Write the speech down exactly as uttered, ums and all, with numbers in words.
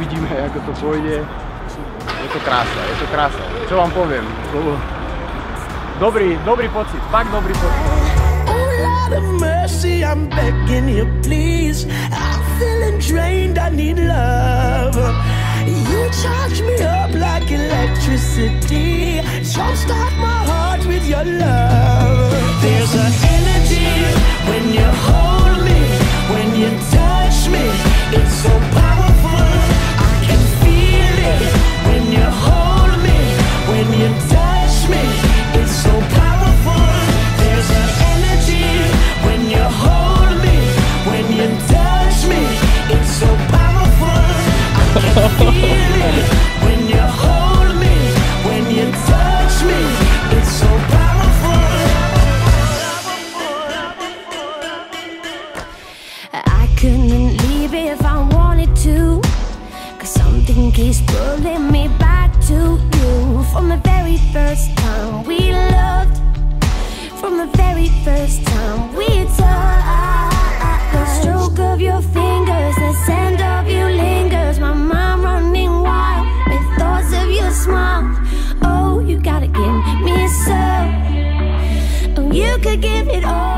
Uvidíme, ako to pôjde. Je to krása, je to krása. Čo vám poviem? Dobrý, dobrý pocit, fakt dobrý pocit. When you hold me, when you touch me, it's so powerful, I can feel it. When you hold me, when you touch me, it's so powerful. There's an energy when you hold me, when you touch me, it's so powerful, I can feel it. When you hold me, when you touch me, it's so powerful. Couldn't leave if I wanted to, cause something keeps pulling me back to you. From the very first time we loved, from the very first time we touched, the stroke of your fingers, the scent of you lingers, my mind running wild with thoughts of your smile. Oh, you gotta give me some, oh, you could give it all.